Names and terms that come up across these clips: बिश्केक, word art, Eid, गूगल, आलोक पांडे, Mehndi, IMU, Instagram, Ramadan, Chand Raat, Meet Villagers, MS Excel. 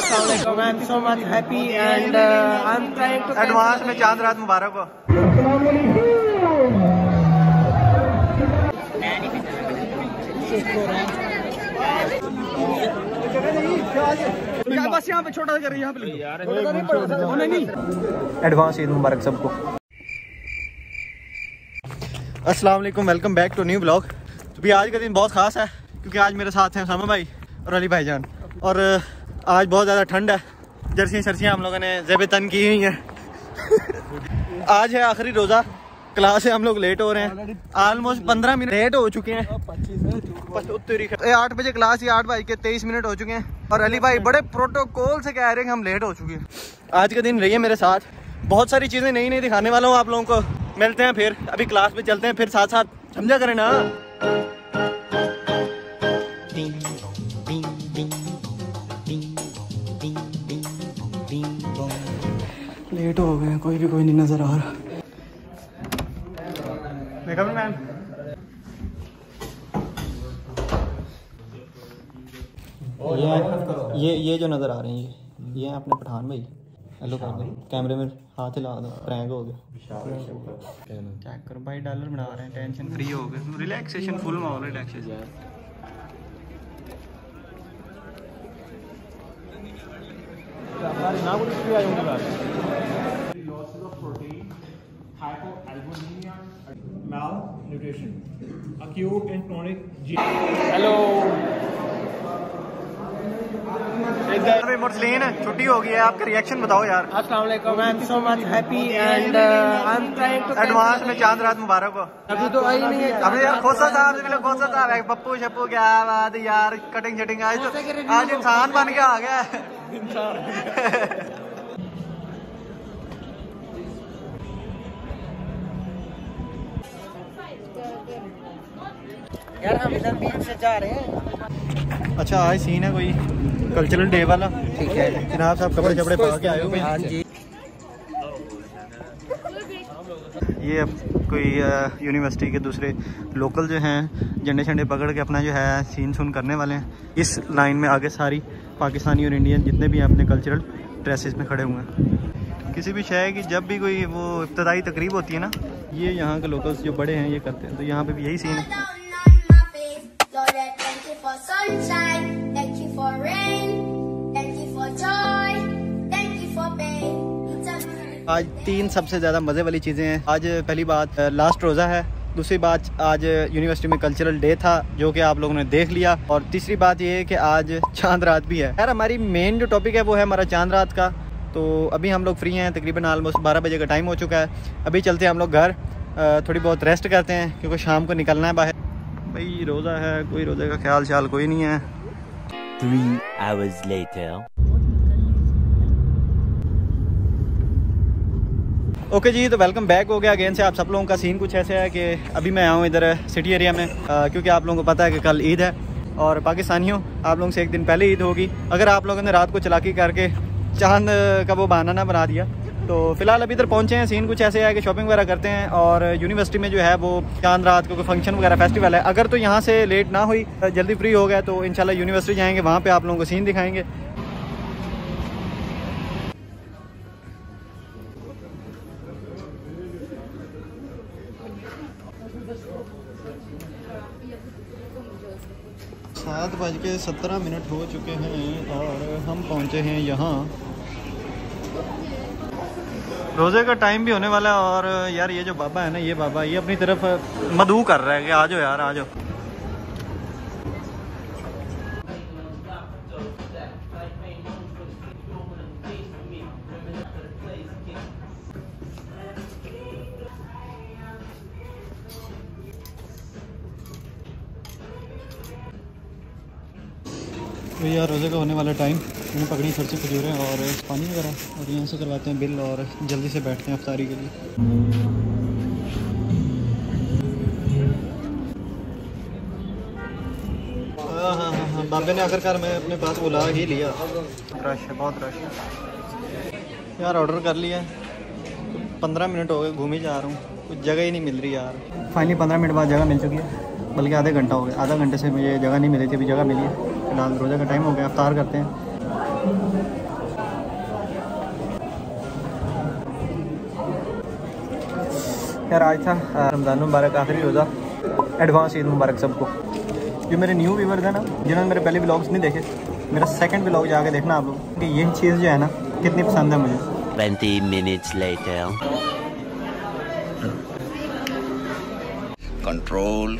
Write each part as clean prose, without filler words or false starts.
Advance में चांद रात मुबारक हो। बस यहाँ पे छोटा सा कर रही है। एडवांस ईद मुबारक सबको। अस्सलाम वालेकुम, welcome back to new blog. तो भी आज का दिन बहुत ख़ास है क्योंकि आज मेरे साथ हैं सामा भाई और अली भाईजान। और आज बहुत ज़्यादा ठंड है, जर्सियाँ शर्सियाँ हम लोगों ने ज़ेब तन की हुई हैं। आज है आखिरी रोज़ा, क्लास है, हम लोग लेट हो रहे हैं। आलमोस्ट 15 मिनट लेट हो चुके हैं। 8 बजे क्लास ही 8:23 हो चुके हैं। और अली भाई बड़े प्रोटोकॉल से कह रहे हैं कि हम लेट हो चुके हैं। आज का दिन रहिए मेरे साथ, बहुत सारी चीज़ें नई नई दिखाने वाला हूँ आप लोगों को। मिलते हैं फिर, अभी क्लास में चलते हैं फिर साथ साथ, समझा करें ना। लेट हो गए, कोई भी कोई नहीं नजर आ रहा। मेकअप मैम ये जो नजर आ रहे हैं ये अपने पठान भाई। हेलो कैमरे में हाथ हिला दो, प्रैंक हो गया। भाई डॉलर बना रहे हैं, टेंशन फ्री हो गए, रिलैक्सेशन फुल माहौल, रिलैक्सेशन। हेलो मुर्सलीन, छुट्टी हो गई है, आपका रिएक्शन बताओ यार। अस्सलाम वालेकुम, I am so much happy and I am trying to advance में चांद रात मुबारक हो। अभी तो आई नहीं है। अबे यार खोसा साहब से मिलो, खोसा साहब, पप्पू शप्पू क्या बात यार, कटिंग शटिंग, आज तो आज इंसान बन के आ गया इंसान। यार हम इधर बीच से जा रहे हैं। अच्छा आज सीन है कोई कल्चरल डे वाला, ठीक है जनाब साहब, कपड़े चपड़े पा के आए हुए हैं। हाँ जी, ये अब कोई यूनिवर्सिटी के दूसरे लोकल जो हैं झंडे झंडे पकड़ के अपना जो है सीन सुन करने वाले हैं। इस लाइन में आगे सारी पाकिस्तानी और इंडियन जितने भी हैं अपने कल्चरल ड्रेसेस में खड़े हुए हैं। किसी भी शहर की जब भी कोई वो इब्तदाई तकरीब होती है ना, ये यहाँ के लोकल्स जो बड़े हैं ये करते हैं, तो यहाँ पर भी यही सीन है। Sunshine, thank you for rain, thank you for joy, thank you for pain. आज 3 सबसे ज़्यादा मज़े वाली चीज़ें हैं। आज पहली बात लास्ट रोज़ा है, दूसरी बात आज यूनिवर्सिटी में कल्चरल डे था जो कि आप लोगों ने देख लिया, और तीसरी बात ये है कि आज चांद रात भी है। यार हमारी मेन जो टॉपिक है वो है हमारा चांद रात का। तो अभी हम लोग फ्री हैं, तकरीबन आलमोस्ट 12 बजे का टाइम हो चुका है। अभी चलते हैं हम लोग घर, थोड़ी बहुत रेस्ट करते हैं क्योंकि शाम को निकलना है बाहर। भाई रोज़ा है, कोई रोज़े का ख्याल शाल कोई नहीं है। 3 hours later ओके जी, तो वेलकम बैक हो गया अगेन से आप सब लोगों का। सीन कुछ ऐसे है कि अभी मैं आया हूँ इधर सिटी एरिया में क्योंकि आप लोगों को पता है कि कल ईद है। और पाकिस्तानियों, आप लोगों से एक दिन पहले ईद होगी। अगर आप लोगों ने रात को चलाकी करके चांद का वो बहाना ना बना दिया। तो फिलहाल अभी इधर पहुंचे हैं, सीन कुछ ऐसे है कि शॉपिंग वगैरह करते हैं। और यूनिवर्सिटी में जो है वो चांद रात को कोई फंक्शन वगैरह फेस्टिवल है, अगर तो यहाँ से लेट ना हुई, जल्दी फ्री हो गया तो इंशाल्लाह यूनिवर्सिटी जाएंगे, वहाँ पे आप लोगों को सीन दिखाएंगे। सात बज के 17 मिनट हो चुके हैं और हम पहुँचे हैं यहाँ। रोज़े का टाइम भी होने वाला है। और यार ये जो बाबा है ना, ये बाबा ये अपनी तरफ मधु कर रहा है कि आ जाओ यार आ जाओ। तो यार रोज़े का होने वाला टाइम, मैंने पकड़ी खर्चे खजूरें और पानी वगैरह, और यहाँ से करवाते हैं बिल और जल्दी से बैठते हैं अफ्तारी के लिए। हाँ हाँ हाँ हाँ, बाबे ने आखिरकार मैं अपने पास बुला ही लिया। रश है, बहुत रश है यार। ऑर्डर कर लिया है, 15 मिनट हो गए घूम ही जा रहा हूँ, कुछ जगह ही नहीं मिल रही यार। फाइनली 15 मिनट बाद जगह मिल चुकी है, बल्कि आधा घंटा हो गया, आधा घंटे से मुझे जगह नहीं मिली थी, अभी जगह मिली है। फिलहाल रोज़ा का टाइम हो गया, अफ्तार करते हैं। यार आज था रमज़ान मुबारक आखिरी रोज़ा, एडवांस ईद मुबारक सबको। जो मेरे न्यू व्यूअर्स हैं ना, जिन्होंने मेरे पहले व्लॉग्स नहीं देखे, मेरा सेकंड व्लॉग जाके देखना आप लोग कि ये चीज़ जो है ना कितनी पसंद है मुझे। 20 मिनट्स लेटर। कंट्रोल।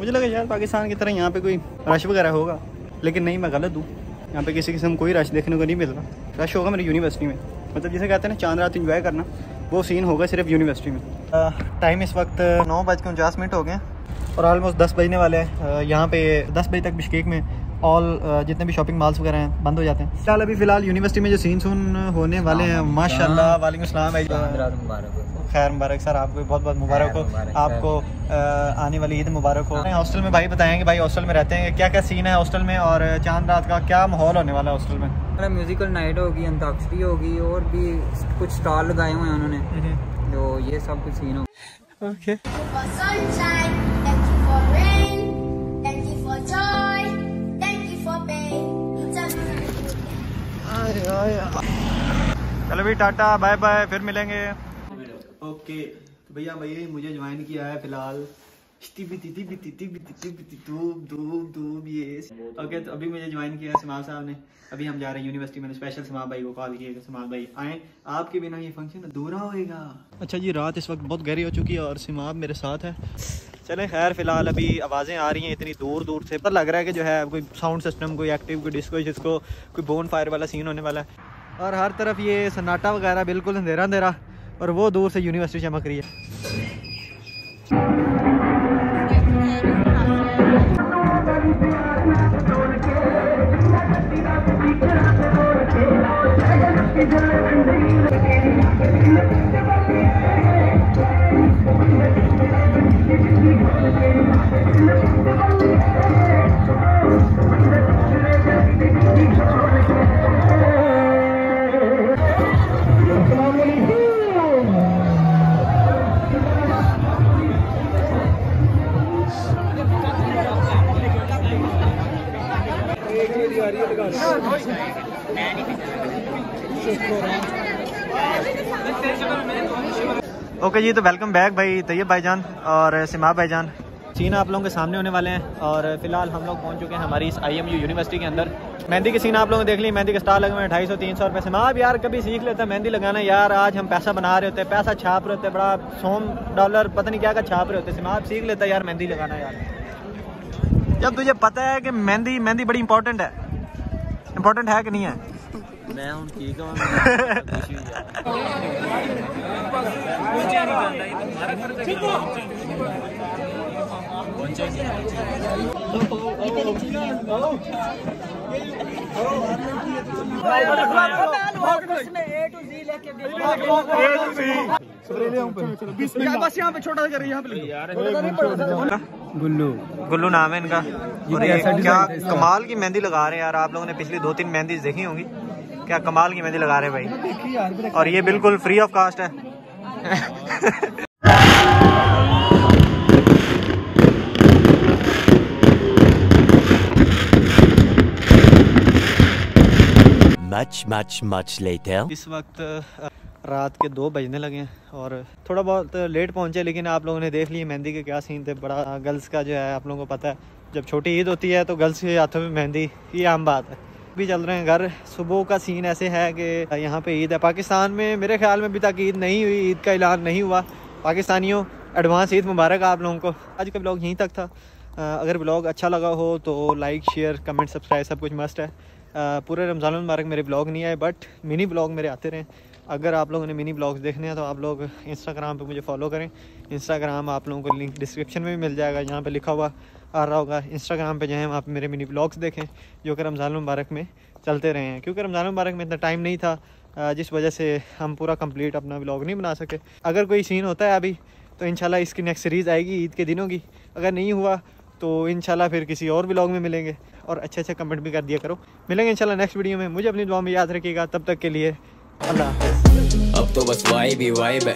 मुझे लगा यार पाकिस्तान की तरह यहाँ पे कोई रश वगैरह होगा, लेकिन नहीं, मैं गलत हूँ। यहाँ पे किसी किस्म कोई रश देखने को नहीं मिल रहा। रश होगा मेरी यूनिवर्सिटी में, मतलब जिसे कहते हैं ना चांद रात एंजॉय करना, वो सीन होगा सिर्फ यूनिवर्सिटी में। टाइम इस वक्त 9:49 हो गए हैं और आलमोस्ट 10 बजने वाले हैं। यहाँ पे 10 बजे तक बिश्केक में ऑल जितने भी शॉपिंग मॉल्स वगैरह हैं बंद हो जाते हैं। फिलहाल अभी फ़िलहाल यूनिवर्सिटी में जो सीन सुन होने वाले हैं, माशाल्लाह। वालेकुम सलाम। खैर मुबारक सर, आपको बहुत बहुत मुबारक हो, आपको आने वाली ईद मुबारक हो। हॉस्टल में भाई बताएं कि भाई हॉस्टल में रहते हैं क्या क्या सीन है हॉस्टल में, और चांद रात का क्या माहौल होने वाला है हॉस्टल में। हमारा म्यूजिकल नाइट होगी, अंताक्षरी होगी और भी कुछ स्टॉल लगाए हुए हैं उन्होंने, तो ये सब कुछ सीन होगा। चलो भाई टाटा बाय बाय, फिर मिलेंगे। ओके तो भैया भैया मुझे ज्वाइन किया है फिलहाल। ओके तो अभी मुझे ज्वाइन किया है समाज साहब ने। अभी हम जा रहे हैं यूनिवर्सिटी, मैंने स्पेशल समाज भाई को कॉल किया कि समाज भाई आए, आपके बिना ये फंक्शन अधूरा होएगा। अच्छा जी, रात इस वक्त बहुत गहरी हो चुकी है और समाज मेरे साथ है। चले खैर, फिलहाल अभी आवाज़ें आ रही हैं इतनी दूर दूर से, पर लग रहा है कि जो है कोई साउंड सिस्टम, कोई एक्टिव, कोई डिस्को, जिसको कोई बोन फायर वाला सीन होने वाला है। और हर तरफ ये सन्नाटा वगैरह, बिल्कुल अंधेरा अंधेरा, और वो दूर से यूनिवर्सिटी चमक रही है। ओके जी, तो वेलकम बैक भाई तैयब भाईजान और सिमा भाईजान। सीन आप लोगों के सामने होने वाले हैं और फिलहाल हम लोग पहुंच चुके हैं हमारी इस IMU यूनिवर्सिटी के अंदर। मेहंदी के सीन आप लोगों ने देख ली, मेहंदी के स्टार लगे हुए 250-300 रुपये। सिमा यार कभी सीख लेते हैं मेहंदी लगाना यार, आज हम पैसा बना रहे होते, पैसा छाप रहे होते, बड़ा $100 पता नहीं क्या का छाप रहे होते। सिमा आप सीख लेते हैं यार मेहंदी लगाना यार, जब तुझे पता है कि मेहंदी बड़ी इंपॉर्टेंट है। इम्पोर्टेंट है कि नहीं है? मैं हूं ठीक हूँ। गुल्लू नाम है इनका और ये क्या कमाल की मेहंदी लगा रहे हैं यार। आप लोगों ने पिछली 2-3 मेहंदी देखी होंगी, क्या कमाल की मेहंदी लगा रहे हैं भाई, और ये बिल्कुल फ्री ऑफ कास्ट है। Much later. इस वक्त रात के 2 बजने लगे हैं और थोड़ा बहुत लेट पहुंचे, लेकिन आप लोगों ने देख लिए मेहंदी के क्या सीन थे। बड़ा गर्ल्स का जो है आप लोगों को पता है, जब छोटी ईद होती है तो गर्ल्स के हाथों में मेहंदी, ये आम बात है। भी चल रहे हैं घर, सुबह का सीन ऐसे है कि यहाँ पे ईद है। पाकिस्तान में मेरे ख्याल में अभी तक ईद नहीं हुई, ईद का ऐलान नहीं हुआ। पाकिस्तानियों एडवांस ईद मुबारक आप लोगों को। आज का ब्लॉग यहीं तक था। अगर ब्लॉग अच्छा लगा हो तो लाइक, शेयर, कमेंट, सब्सक्राइब सब कुछ मस्ट है। पूरे रमज़ान मुबारक मेरे ब्लॉग नहीं आए, बट मिनी ब्लॉग मेरे आते रहें। अगर आप लोगों ने मिनी ब्लॉग्स देखने हैं तो आप लोग इंस्टाग्राम पे मुझे फॉलो करें। इंस्टाग्राम आप लोगों को लिंक डिस्क्रिप्शन में भी मिल जाएगा, यहाँ पे लिखा हुआ आ रहा होगा। इंस्टाग्राम पे जाएँ, वहाँ पे मेरे मिनी ब्लॉग्स देखें जो कि रमज़ान मुबारक में चलते रहे हैं, क्योंकि रमज़ान मुबारक में इतना टाइम नहीं था जिस वजह से हम पूरा कम्प्लीट अपना ब्लॉग नहीं बना सके। अगर कोई सीन होता है अभी तो इंशाल्लाह इसकी नेक्स्ट सीरीज़ आएगी ईद के दिनों की, अगर नहीं हुआ तो इंशाल्लाह फिर किसी और व्लॉग में मिलेंगे। और अच्छे कमेंट भी कर दिया करो, मिलेंगे इंशाल्लाह नेक्स्ट वीडियो में। मुझे अपनी दुआ में याद रखिएगा, तब तक के लिए अल्लाह हाफ़िज़। अब तो बस वाइब ही वाइब है,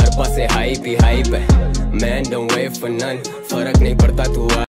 हर पासे हाइप ही हाइप है। Man don't wait for none, फर्क नहीं पड़ता तू